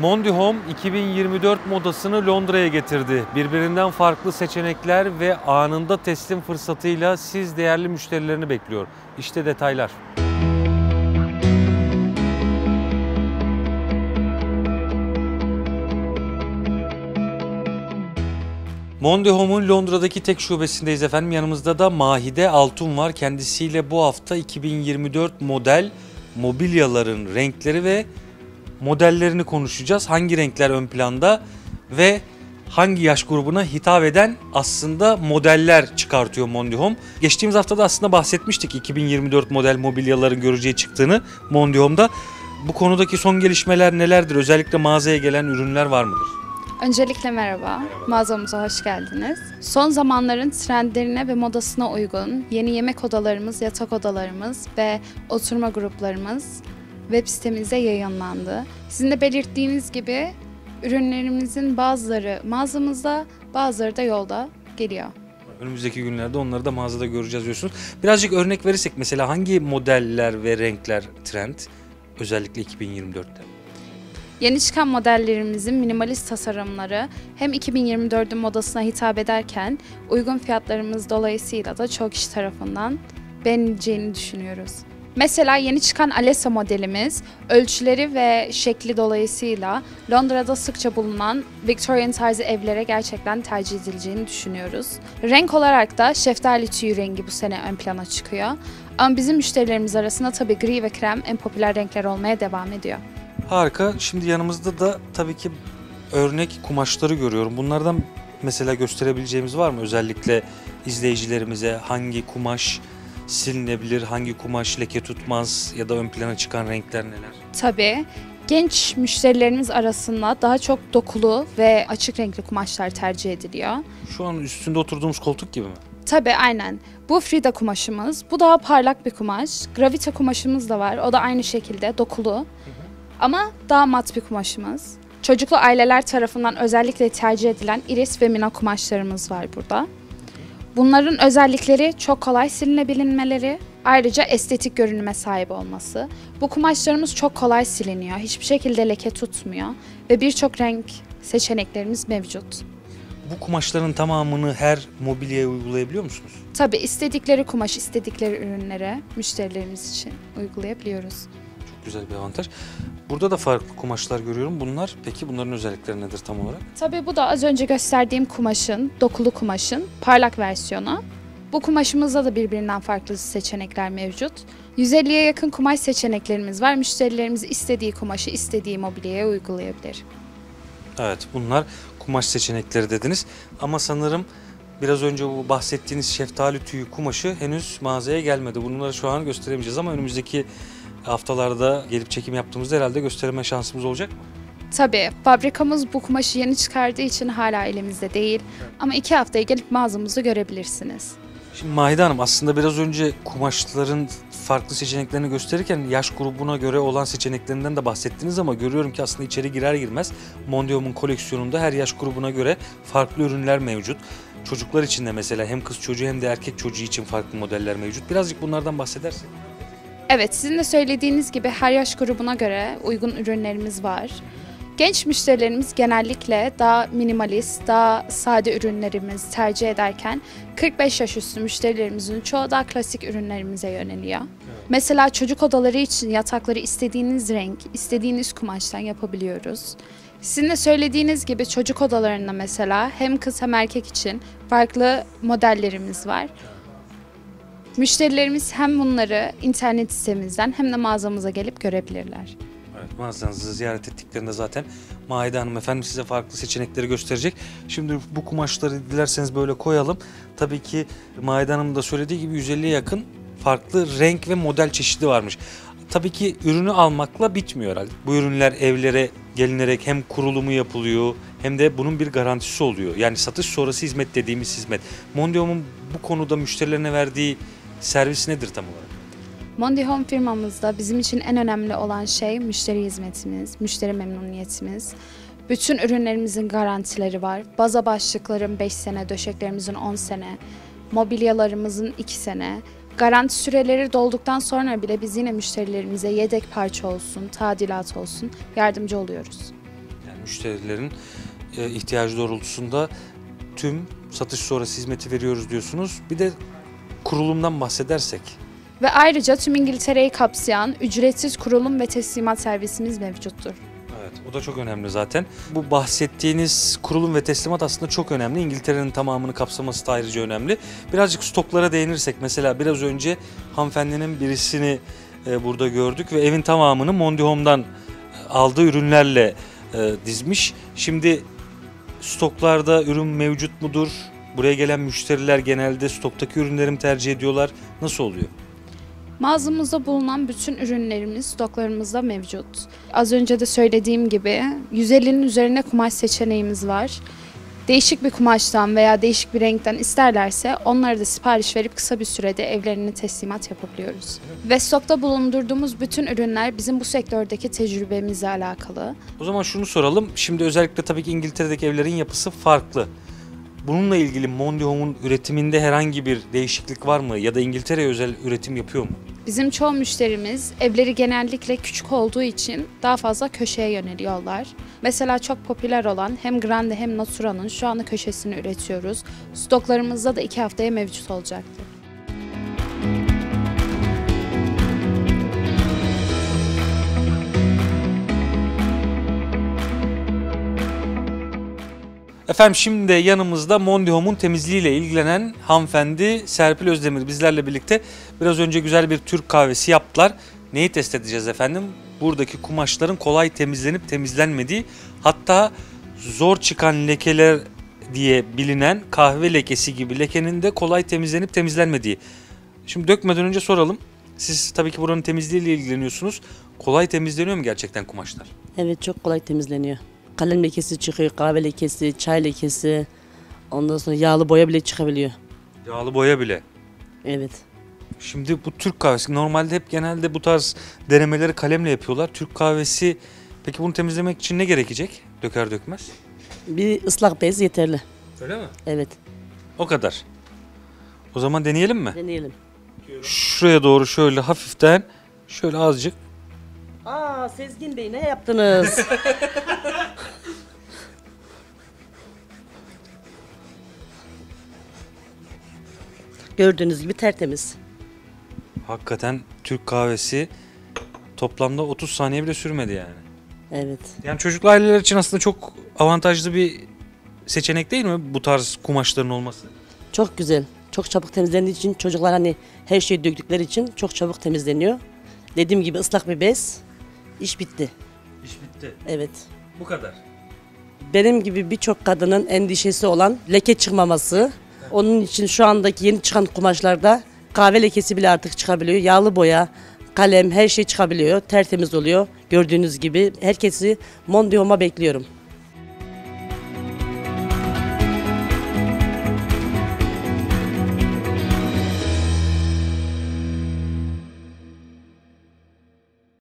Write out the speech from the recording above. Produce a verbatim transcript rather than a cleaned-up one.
Mondi Home iki bin yirmi dört modasını Londra'ya getirdi. Birbirinden farklı seçenekler ve anında teslim fırsatıyla siz değerli müşterilerini bekliyor. İşte detaylar. Mondi Home'un Londra'daki tek şubesindeyiz efendim. Yanımızda da Mahide Altın var. Kendisiyle bu hafta iki bin yirmi dört model mobilyaların renkleri ve modellerini konuşacağız. Hangi renkler ön planda ve hangi yaş grubuna hitap eden aslında modeller çıkartıyor Mondi Home. Geçtiğimiz hafta da aslında bahsetmiştik iki bin yirmi dört model mobilyaların görücüye çıktığını Mondi Home'da. Bu konudaki son gelişmeler nelerdir? Özellikle mağazaya gelen ürünler var mıdır? Öncelikle merhaba, mağazamıza hoş geldiniz. Son zamanların trendlerine ve modasına uygun yeni yemek odalarımız, yatak odalarımız ve oturma gruplarımız web sitemize yayınlandı. Sizin de belirttiğiniz gibi ürünlerimizin bazıları mağazamızda, bazıları da yolda geliyor. Önümüzdeki günlerde onları da mağazada göreceğiz diyorsunuz. Birazcık örnek verirsek mesela hangi modeller ve renkler trend özellikle iki bin yirmi dörtte? Yeni çıkan modellerimizin minimalist tasarımları hem iki bin yirmi dördün modasına hitap ederken uygun fiyatlarımız dolayısıyla da çok kişi tarafından beğenileceğini düşünüyoruz. Mesela yeni çıkan Alessa modelimiz ölçüleri ve şekli dolayısıyla Londra'da sıkça bulunan Victorian tarzı evlere gerçekten tercih edileceğini düşünüyoruz. Renk olarak da şeftali tüyü rengi bu sene ön plana çıkıyor. Ama bizim müşterilerimiz arasında tabii gri ve krem en popüler renkler olmaya devam ediyor. Harika. Şimdi yanımızda da tabii ki örnek kumaşları görüyorum. Bunlardan mesela gösterebileceğimiz var mı? Özellikle izleyicilerimize hangi kumaş silinebilir, hangi kumaş leke tutmaz ya da ön plana çıkan renkler neler? Tabii. Genç müşterilerimiz arasında daha çok dokulu ve açık renkli kumaşlar tercih ediliyor. Şu an üstünde oturduğumuz koltuk gibi mi? Tabii aynen. Bu Frida kumaşımız. Bu daha parlak bir kumaş. Gravita kumaşımız da var. O da aynı şekilde dokulu. Hı hı. Ama daha mat bir kumaşımız. Çocuklu aileler tarafından özellikle tercih edilen iris ve mina kumaşlarımız var burada. Bunların özellikleri çok kolay silinebilmeleri, ayrıca estetik görünüme sahip olması. Bu kumaşlarımız çok kolay siliniyor, hiçbir şekilde leke tutmuyor ve birçok renk seçeneklerimiz mevcut. Bu kumaşların tamamını her mobilyaya uygulayabiliyor musunuz? Tabii istedikleri kumaş, istedikleri ürünlere müşterilerimiz için uygulayabiliyoruz. Güzel bir avantaj. Burada da farklı kumaşlar görüyorum. Bunlar peki bunların özellikleri nedir tam olarak? Tabii bu da az önce gösterdiğim kumaşın, dokulu kumaşın parlak versiyonu. Bu kumaşımızda da birbirinden farklı seçenekler mevcut. yüz elliye yakın kumaş seçeneklerimiz var. Müşterilerimiz istediği kumaşı istediği mobilyaya uygulayabilir. Evet, bunlar kumaş seçenekleri dediniz. Ama sanırım biraz önce bu bahsettiğiniz şeftali tüyü kumaşı henüz mağazaya gelmedi. Bunları şu an gösteremeyeceğiz ama önümüzdeki haftalarda gelip çekim yaptığımızda herhalde gösterme şansımız olacak mı? Tabii. Fabrikamız bu kumaşı yeni çıkardığı için hala elimizde değil. Evet. Ama iki haftaya gelip mağazamızı görebilirsiniz. Şimdi Mahide Hanım aslında biraz önce kumaşların farklı seçeneklerini gösterirken yaş grubuna göre olan seçeneklerinden de bahsettiniz ama görüyorum ki aslında içeri girer girmez Mondi Home'un koleksiyonunda her yaş grubuna göre farklı ürünler mevcut. Çocuklar için de mesela hem kız çocuğu hem de erkek çocuğu için farklı modeller mevcut. Birazcık bunlardan bahsedersek. Evet, sizin de söylediğiniz gibi her yaş grubuna göre uygun ürünlerimiz var. Genç müşterilerimiz genellikle daha minimalist, daha sade ürünlerimiz tercih ederken kırk beş yaş üstü müşterilerimizin çoğu daha klasik ürünlerimize yöneliyor. Evet. Mesela çocuk odaları için yatakları istediğiniz renk, istediğiniz kumaştan yapabiliyoruz. Sizin de söylediğiniz gibi çocuk odalarında mesela hem kız hem erkek için farklı modellerimiz var. Müşterilerimiz hem bunları internet sitemizden hem de mağazamıza gelip görebilirler. Evet, mağazanızı ziyaret ettiklerinde zaten Mahide Hanım efendim size farklı seçenekleri gösterecek. Şimdi bu kumaşları dilerseniz böyle koyalım. Tabii ki Mahide Hanım da söylediği gibi yüz elliye yakın farklı renk ve model çeşidi varmış. Tabii ki ürünü almakla bitmiyor herhalde. Bu ürünler evlere gelinerek hem kurulumu yapılıyor hem de bunun bir garantisi oluyor. Yani satış sonrası hizmet dediğimiz hizmet. Mondi Home'un bu konuda müşterilerine verdiği servis nedir tam olarak? Mondi Home firmamızda bizim için en önemli olan şey müşteri hizmetimiz, müşteri memnuniyetimiz. Bütün ürünlerimizin garantileri var. Baza başlıkların beş sene, döşeklerimizin on sene, mobilyalarımızın iki sene. Garanti süreleri dolduktan sonra bile biz yine müşterilerimize yedek parça olsun, tadilat olsun yardımcı oluyoruz. müşterilerin ihtiyacı doğrultusunda tüm satış sonrası hizmeti veriyoruz diyorsunuz. Bir de kurulumdan bahsedersek. Ve ayrıca tüm İngiltere'yi kapsayan ücretsiz kurulum ve teslimat servisimiz mevcuttur. Evet, o da çok önemli zaten. Bu bahsettiğiniz kurulum ve teslimat aslında çok önemli. İngiltere'nin tamamını kapsaması da ayrıca önemli. Birazcık stoklara değinirsek, mesela biraz önce hanımefendinin birisini burada gördük ve evin tamamını Mondi Home'dan aldığı ürünlerle dizmiş. Şimdi stoklarda ürün mevcut mudur? Buraya gelen müşteriler genelde stoktaki ürünleri mi tercih ediyorlar? Nasıl oluyor? Mağazamızda bulunan bütün ürünlerimiz stoklarımızda mevcut. Az önce de söylediğim gibi yüz ellinin üzerine kumaş seçeneğimiz var. Değişik bir kumaştan veya değişik bir renkten isterlerse onlara da sipariş verip kısa bir sürede evlerine teslimat yapabiliyoruz. Evet. Ve stokta bulundurduğumuz bütün ürünler bizim bu sektördeki tecrübemizle alakalı. O zaman şunu soralım. Şimdi özellikle tabii ki İngiltere'deki evlerin yapısı farklı. Bununla ilgili Mondi Home'un üretiminde herhangi bir değişiklik var mı ya da İngiltere'ye özel üretim yapıyor mu? Bizim çoğu müşterimiz evleri genellikle küçük olduğu için daha fazla köşeye yöneliyorlar. Mesela çok popüler olan hem Grande hem Natura'nın şu anda köşesini üretiyoruz. Stoklarımızda da iki haftaya mevcut olacaktır. Efendim şimdi yanımızda Mondi Home'un temizliğiyle ilgilenen hanımefendi Serpil Özdemir bizlerle birlikte. Biraz önce güzel bir Türk kahvesi yaptılar. Neyi test edeceğiz efendim? Buradaki kumaşların kolay temizlenip temizlenmediği, hatta zor çıkan lekeler diye bilinen kahve lekesi gibi lekenin de kolay temizlenip temizlenmediği. Şimdi dökmeden önce soralım. Siz tabii ki buranın temizliğiyle ilgileniyorsunuz. Kolay temizleniyor mu gerçekten kumaşlar? Evet, çok kolay temizleniyor. Kalem lekesi çıkıyor, kahve lekesi, çay lekesi, ondan sonra yağlı boya bile çıkabiliyor. Yağlı boya bile? Evet. Şimdi bu Türk kahvesi, normalde hep genelde bu tarz denemeleri kalemle yapıyorlar. Türk kahvesi, peki bunu temizlemek için ne gerekecek döker dökmez? Bir ıslak bez yeterli. Öyle mi? Evet. O kadar. O zaman deneyelim mi? Deneyelim. Şuraya doğru şöyle hafiften, şöyle azıcık. Aa, Sezgin Bey, ne yaptınız? Gördüğünüz gibi tertemiz. Hakikaten Türk kahvesi toplamda otuz saniye bile sürmedi yani. Evet. Yani çocuklu aileler için aslında çok avantajlı bir seçenek değil mi bu tarz kumaşların olması? Çok güzel. Çok çabuk temizlendiği için çocuklar hani her şeyi döktükleri için çok çabuk temizleniyor. Dediğim gibi ıslak bir bez, iş bitti. İş bitti. Evet. Bu kadar. Benim gibi birçok kadının endişesi olan leke çıkmaması. Onun için şu andaki yeni çıkan kumaşlarda kahve lekesi bile artık çıkabiliyor. Yağlı boya, kalem, her şey çıkabiliyor. Tertemiz oluyor. Gördüğünüz gibi herkesi Mondi Home'a bekliyorum.